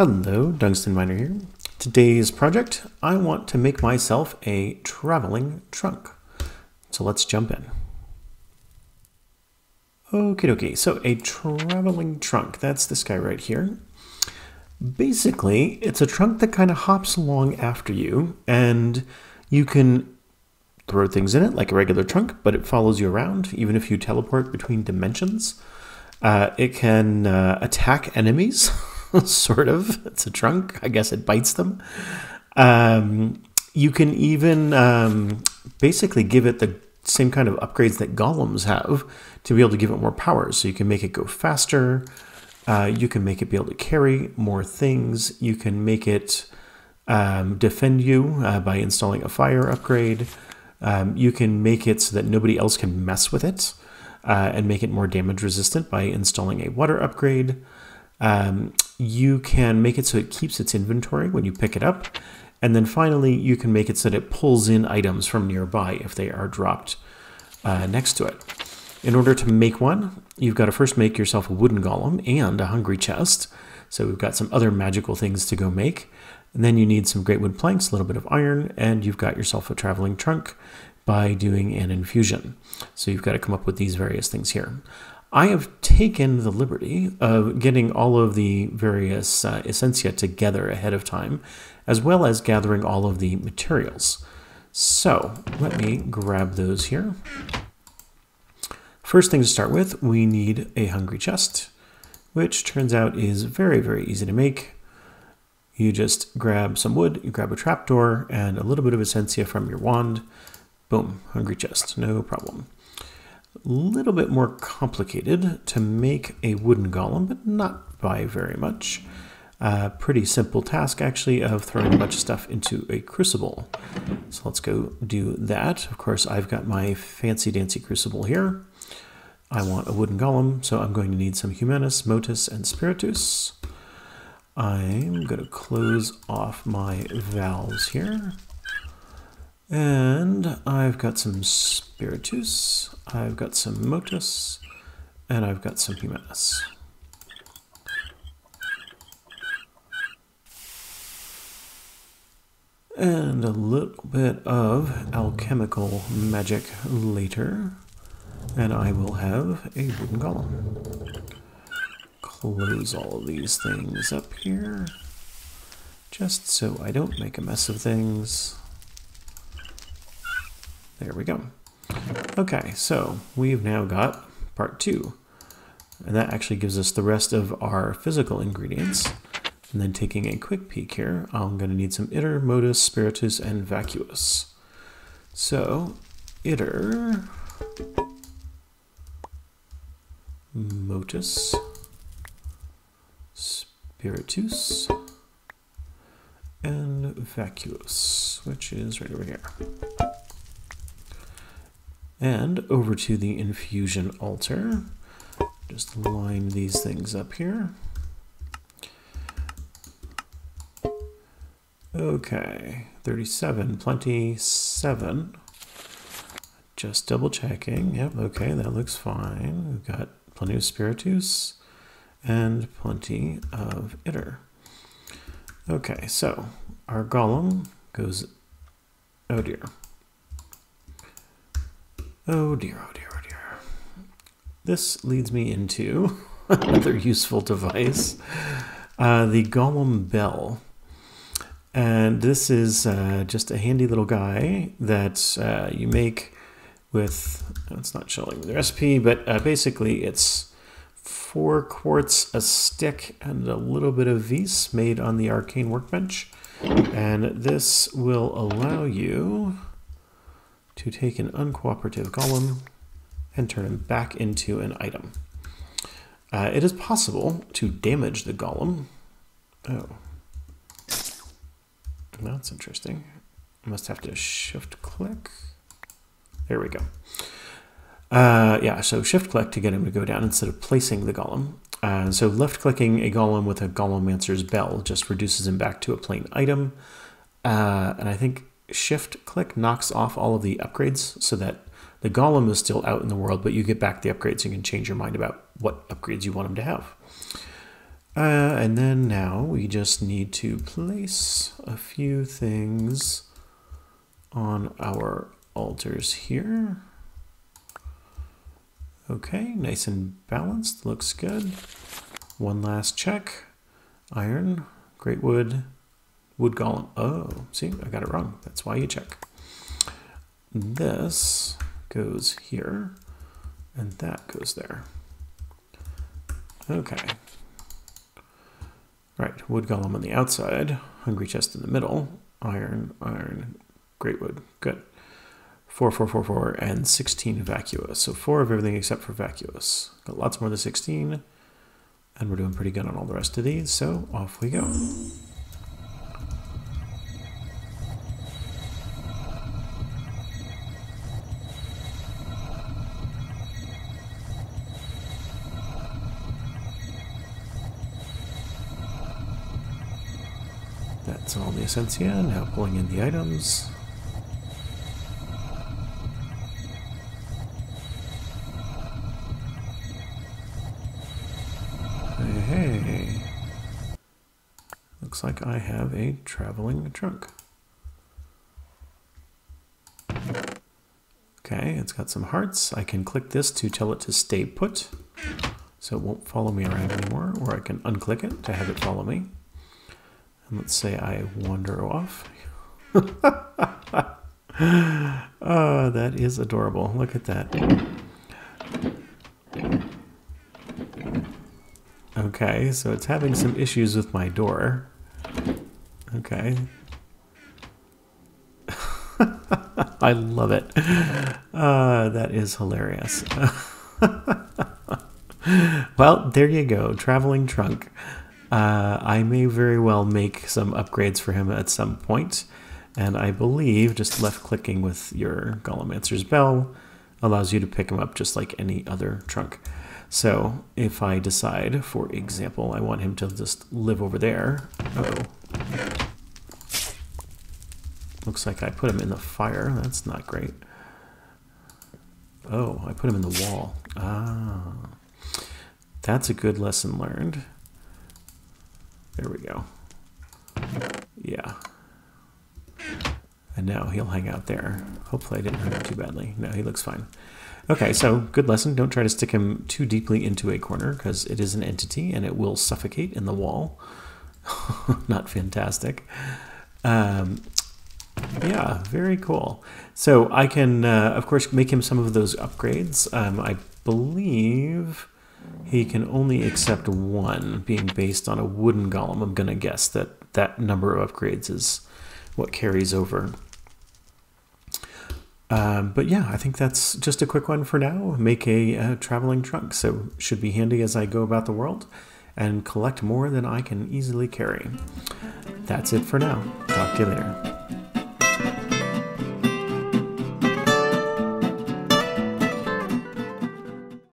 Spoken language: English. Hello, Tungston Miner here. Today's project, I want to make myself a traveling trunk. So let's jump in. Okie dokie, so a traveling trunk, that's this guy right here. Basically, it's a trunk that kind of hops along after you, and you can throw things in it like a regular trunk, but it follows you around, even if you teleport between dimensions. It can attack enemies, sort of. It's a trunk. I guess it bites them. You can even basically give it the same kind of upgrades that golems have to be able to give it more power. So you can make it go faster. You can make it be able to carry more things. You can make it defend you by installing a fire upgrade. You can make it so that nobody else can mess with it and make it more damage resistant by installing a water upgrade. You can make it so it keeps its inventory when you pick it up. And then finally, you can make it so that it pulls in items from nearby if they are dropped next to it. In order to make one, you've got to first make yourself a wooden golem and a hungry chest. So we've got some other magical things to go make. And then you need some great wood planks, a little bit of iron, and you've got yourself a traveling trunk by doing an infusion. So you've got to come up with these various things here. I have taken the liberty of getting all of the various essentia together ahead of time, as well as gathering all of the materials. So let me grab those here. First thing to start with, we need a hungry chest, which turns out is very, very easy to make. You just grab some wood, you grab a trapdoor, and a little bit of essentia from your wand. Boom, hungry chest, no problem. A little bit more complicated to make a wooden golem, but not by very much. Pretty simple task, actually, of throwing a bunch of stuff into a crucible. So let's go do that. Of course, I've got my fancy-dancy crucible here. I want a wooden golem, so I'm going to need some humanus, motus, and spiritus. I'm going to close off my valves here. And I've got some spiritus, I've got some motus, and I've got some humanus. And a little bit of alchemical magic later, and I will have a wooden golem. Close all of these things up here, just so I don't make a mess of things. There we go. Okay, so we've now got part two. And that actually gives us the rest of our physical ingredients. And then taking a quick peek here, I'm gonna need some iter, modus, spiritus, and vacuus. So, iter, motus, spiritus, and vacuus, which is right over here. And over to the infusion altar. Just line these things up here. Okay, 37, plenty, 7. Just double checking. Yep, okay, that looks fine. We've got plenty of spiritus and plenty of iter. Okay, so our golem goes, oh dear. Oh dear, oh dear, oh dear. This leads me into another useful device, the Golem Bell. And this is just a handy little guy that you make with, it's not showing the recipe, but basically it's 4 quartz, a stick, and a little bit of vis made on the arcane workbench. And this will allow you to take an uncooperative golem and turn him back into an item. It is possible to damage the golem. Oh, that's interesting. I must have to shift click. There we go. Yeah, so shift click to get him to go down instead of placing the golem. So left clicking a golem with a Golemancer's Bell just reduces him back to a plain item. And I think shift click knocks off all of the upgrades so that the golem is still out in the world, but you get back the upgrades. You can change your mind about what upgrades you want him to have. And then now we just need to place a few things on our altars here. Okay, nice and balanced, looks good. One last check. Iron, great wood, wood golem. Oh, see, I got it wrong. That's why you check. This goes here, and that goes there. Okay. Right, wood golem on the outside, hungry chest in the middle, iron, iron, great wood, good. 4, 4, 4, 4, and 16 vacuous. So 4 of everything except for vacuous. Got lots more than 16, and we're doing pretty good on all the rest of these, so off we go. That's all the Essentia, now pulling in the items. Hey, hey. Looks like I have a traveling trunk. Okay, it's got some hearts. I can click this to tell it to stay put, so it won't follow me around anymore, or I can unclick it to have it follow me. And let's say I wander off. Oh, that is adorable. Look at that. Okay, so it's having some issues with my door. Okay. I love it. That is hilarious. Well, there you go, traveling trunk. I may very well make some upgrades for him at some point, and I believe just left-clicking with your Golemancer's Bell allows you to pick him up just like any other trunk. So if I decide, for example, I want him to just live over there. Uh-oh. Looks like I put him in the fire. That's not great. Oh, I put him in the wall. Ah, that's a good lesson learned. There we go. Yeah. And now he'll hang out there. Hopefully I didn't hurt him too badly. No, he looks fine. Okay, so good lesson. Don't try to stick him too deeply into a corner because it is an entity and it will suffocate in the wall. Not fantastic. Yeah, very cool. So I can, of course, make him some of those upgrades. I believe he can only accept one, being based on a wooden golem. I'm going to guess that that number of upgrades is what carries over. But yeah, I think that's just a quick one for now. Make a traveling trunk, so should be handy as I go about the world and collect more than I can easily carry. That's it for now. Talk to you later.